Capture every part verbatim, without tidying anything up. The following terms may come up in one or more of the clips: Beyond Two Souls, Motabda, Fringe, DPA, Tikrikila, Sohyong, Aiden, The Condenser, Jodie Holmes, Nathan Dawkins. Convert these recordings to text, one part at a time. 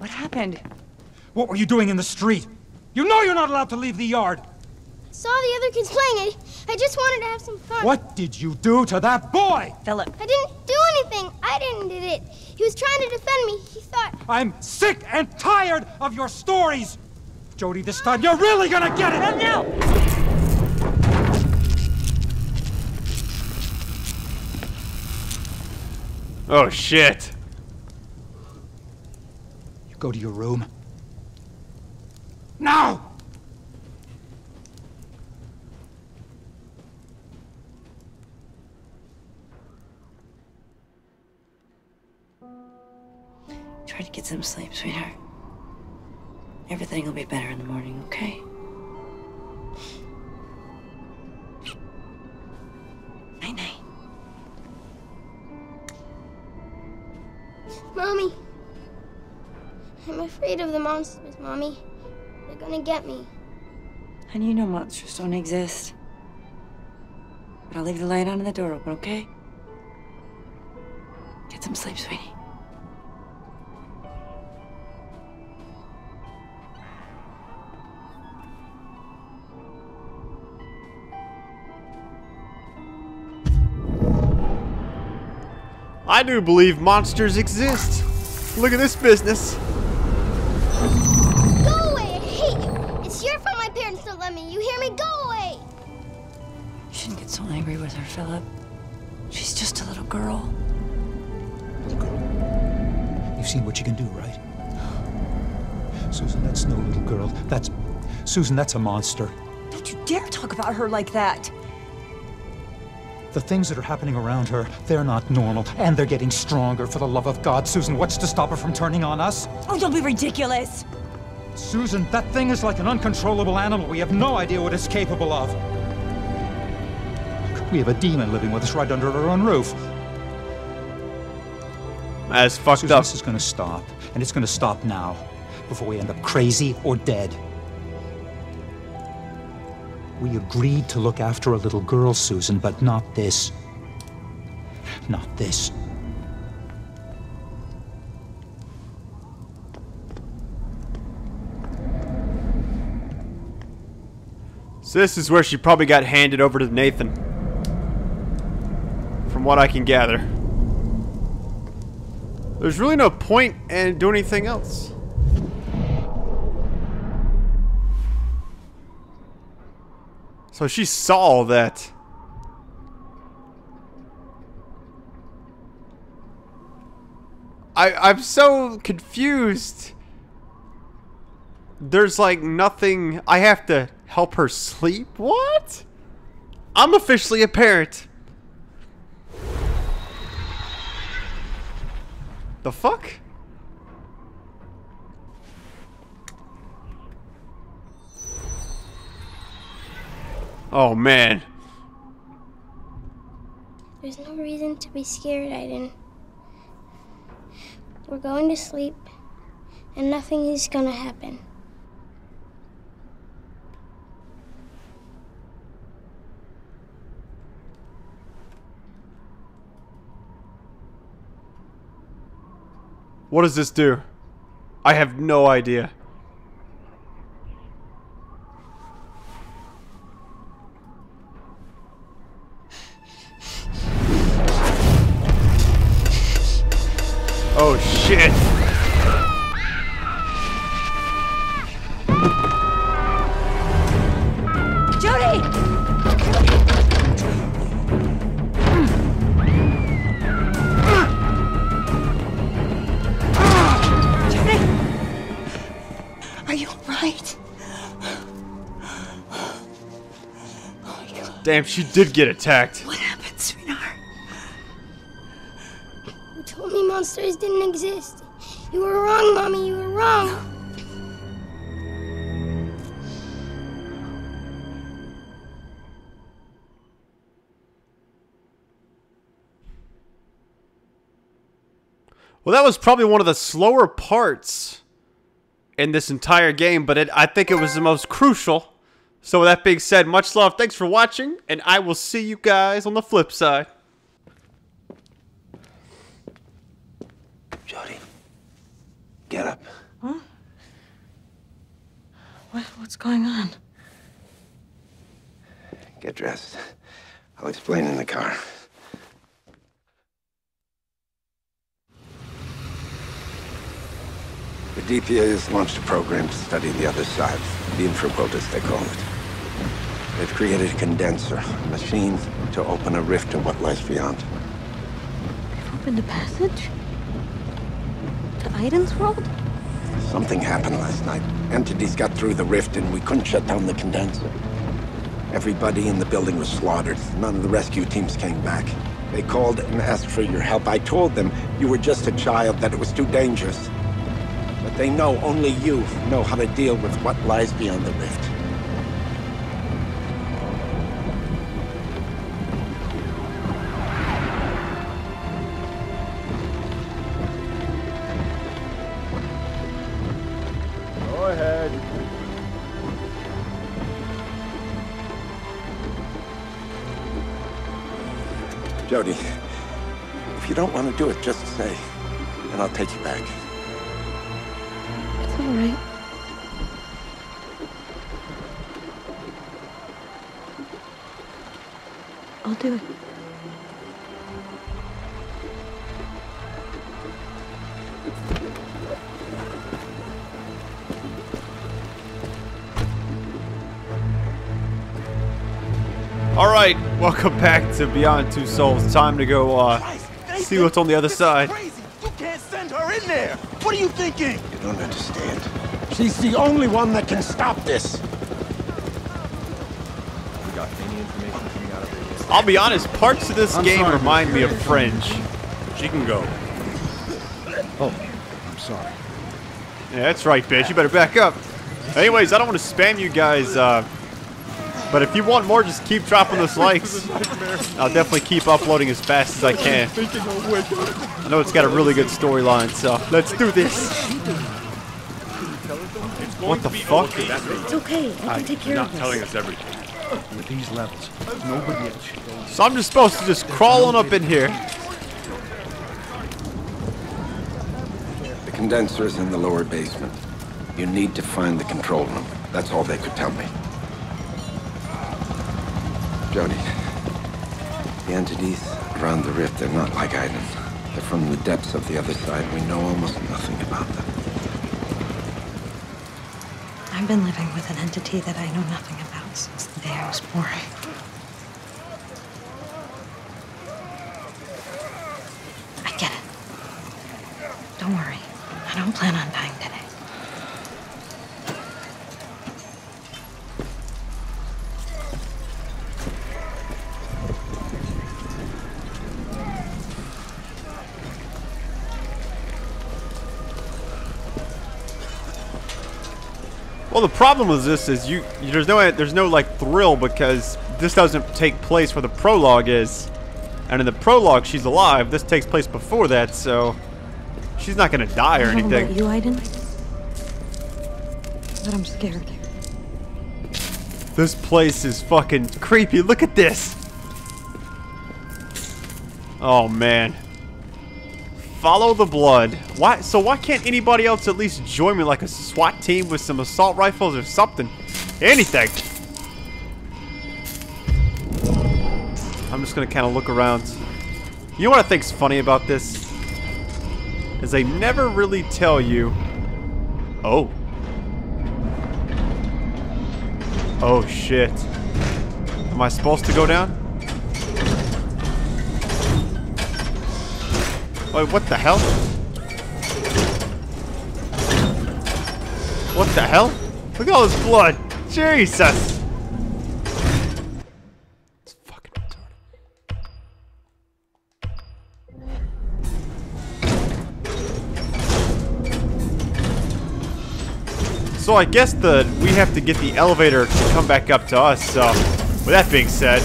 What happened? What were you doing in the street? You know you're not allowed to leave the yard! I saw the other kids playing. I, I just wanted to have some fun. What did you do to that boy? Philip. I didn't do anything. I didn't do it. He was trying to defend me. He thought... I'm sick and tired of your stories! Jodie, this time you're really gonna get it! And now! Oh, shit. You go to your room. Now! Try to get some sleep, sweetheart. Everything will be better in the morning, okay? Night-night. Mommy, I'm afraid of the monsters, Mommy. They're gonna get me. And you know monsters don't exist. But I'll leave the light on and the door open, okay? Get some sleep, sweetie. I do believe monsters exist. Look at this business. Go away, I hate you. It's your fault my parents don't let me. You hear me? Go away. You shouldn't get so angry with her, Philip. She's just a little girl. Little girl. You've seen what she can do, right? Susan, that's no little girl. That's... Susan, that's a monster. Don't you dare talk about her like that. The things that are happening around her, they're not normal, and they're getting stronger. For the love of God, Susan, what's to stop her from turning on us? Oh, don't be ridiculous! Susan, that thing is like an uncontrollable animal. We have no idea what it's capable of. Look, we have a demon living with us right under our own roof. That's fucked Susan, up. This is gonna stop, and it's gonna stop now, before we end up crazy or dead. We agreed to look after a little girl, Susan, but not this. Not this. So this is where she probably got handed over to Nathan. From what I can gather. There's really no point in doing anything else. So she saw that. I, I'm so confused. There's like nothing. I have to help her sleep? What? I'm officially a parent. The fuck? Oh, man. There's no reason to be scared, Aiden. We're going to sleep, and nothing is gonna happen. What does this do? I have no idea. Oh, shit. Jodie! Jodie! Are you alright? Oh my God. Damn, she did get attacked. What happened, sweetheart? You told me monsters didn't exist. You were wrong, Mommy. You were wrong. Well, that was probably one of the slower parts in this entire game, but it, I think it was the most crucial. So with that being said, much love. Thanks for watching, and I will see you guys on the flip side. Jodie, get up. What's going on? Get dressed. I'll explain in the car. The D P A has launched a program to study the other side, the infraworlders they call it. They've created a condenser, a machine to open a rift to what lies beyond. They've opened a passage? To Aiden's world? Something happened last night. Entities got through the rift and we couldn't shut down the condenser. Everybody in the building was slaughtered. None of the rescue teams came back. They called and asked for your help. I told them you were just a child, that it was too dangerous. But they know only you know how to deal with what lies beyond the rift. Jodie, if you don't want to do it, just say, and I'll take you back. It's all right. I'll do it. All right, welcome back to Beyond Two Souls. Time to go uh, Christ, see what's on the other side. Crazy. You can't send her in there. What are you thinking? You don't understand. She's the only one that can stop this. We got any information coming out of this? I'll be honest. Parts of this I'm game sorry, remind me of Fringe. She can go. Oh, I'm sorry. Yeah, that's right, bitch. You better back up. Anyways, I don't want to spam you guys. Uh, But if you want more, just keep dropping those likes. I'll definitely keep uploading as fast as I can. I know it's got a really good storyline, so let's do this. What the fuck? It's okay. I can take care of this. Not telling us everything. With these levels, nobody else. So I'm just supposed to just crawl on up in here. The condenser is in the lower basement. You need to find the control room. That's all they could tell me. Jodie, the entities around the rift, they're not like Aiden. They're from the depths of the other side. We know almost nothing about them. I've been living with an entity that I know nothing about since the day I was born. I get it. Don't worry. I don't plan on dying today. Well, the problem with this is you, you there's no there's no like thrill because this doesn't take place where the prologue is, and in the prologue she's alive. This takes place before that, so she's not gonna die or I anything. About you, Aiden, but I'm scared. This place is fucking creepy. Look at this. Oh man. Follow the blood. Why? So why can't anybody else at least join me, like a SWAT team with some assault rifles or something? Anything. I'm just gonna kind of look around. You know what I think's funny about this? Is they never really tell you. Oh. Oh shit. Am I supposed to go down? Wait, what the hell? What the hell? Look at all this blood! Jesus! It's fucking retarded. So I guess the we have to get the elevator to come back up to us, so with that being said,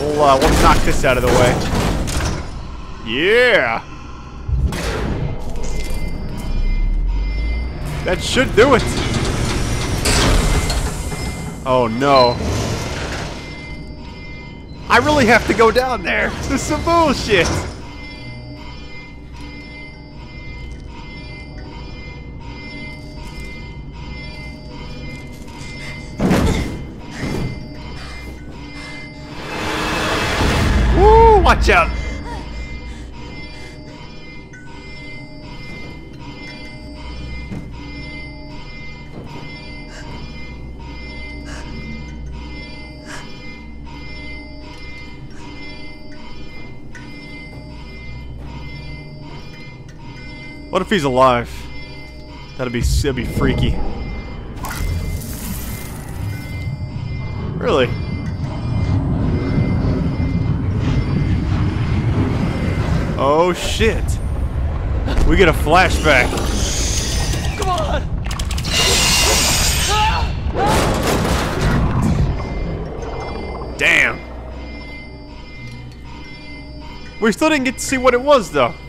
we'll uh, we'll knock this out of the way. Yeah! That should do it! Oh no. I really have to go down there! This is some bullshit! Watch out! What if he's alive? That'd be that'd be freaky. Really? Oh shit! We get a flashback. Come on! Damn. We still didn't get to see what it was though.